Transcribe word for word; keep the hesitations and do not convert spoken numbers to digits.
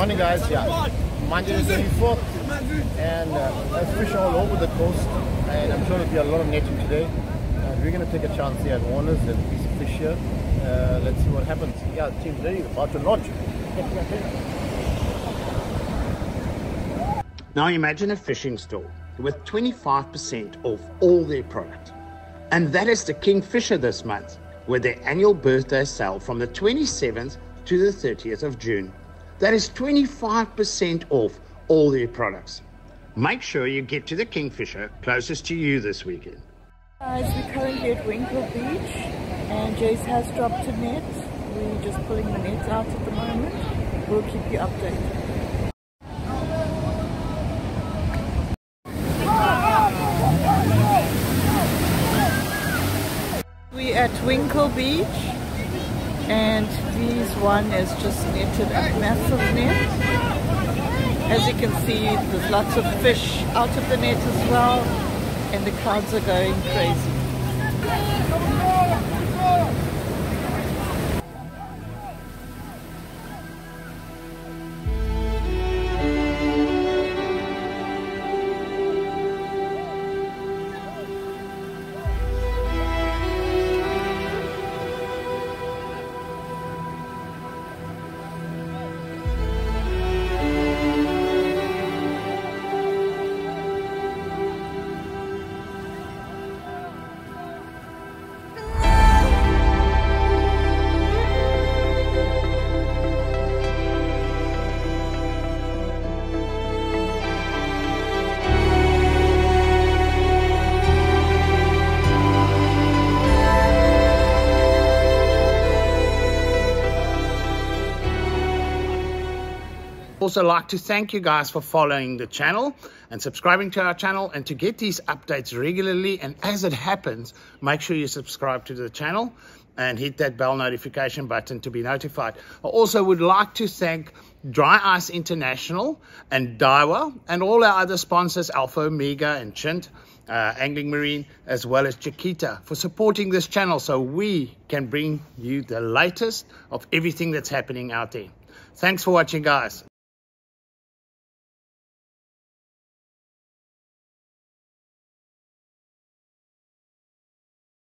Morning, guys. Yeah, Monday the twenty-fourth, and uh, there's fish all over the coast, and I'm sure there'll be a lot of netting today. Uh, we're going to take a chance here at Warners. There's a piece of fish here. Uh, let's see what happens. Yeah, the team's ready, about to launch. Now imagine a fishing store with twenty-five percent off all their product. And that is the Kingfisher this month, with their annual birthday sale from the twenty-seventh to the thirtieth of June. That is twenty-five percent off all their products. Make sure you get to the Kingfisher closest to you this weekend. Guys, we're currently at Winkle Beach and Jace has dropped a net. We're just pulling the nets out at the moment. We'll keep you updated. At Winkle Beach, and this one has just netted a massive net. As you can see, there's lots of fish out of the net as well, and the crowds are going crazy. Also like to thank you guys for following the channel and subscribing to our channel, and to get these updates regularly and as it happens, make sure you subscribe to the channel and hit that bell notification button to be notified. I also would like to thank Dry Ice International and Daiwa and all our other sponsors, Alpha Omega and Chint, uh, Angling Marine, as well as Chiquita, for supporting this channel so we can bring you the latest of everything that's happening out there. Thanks for watching, guys.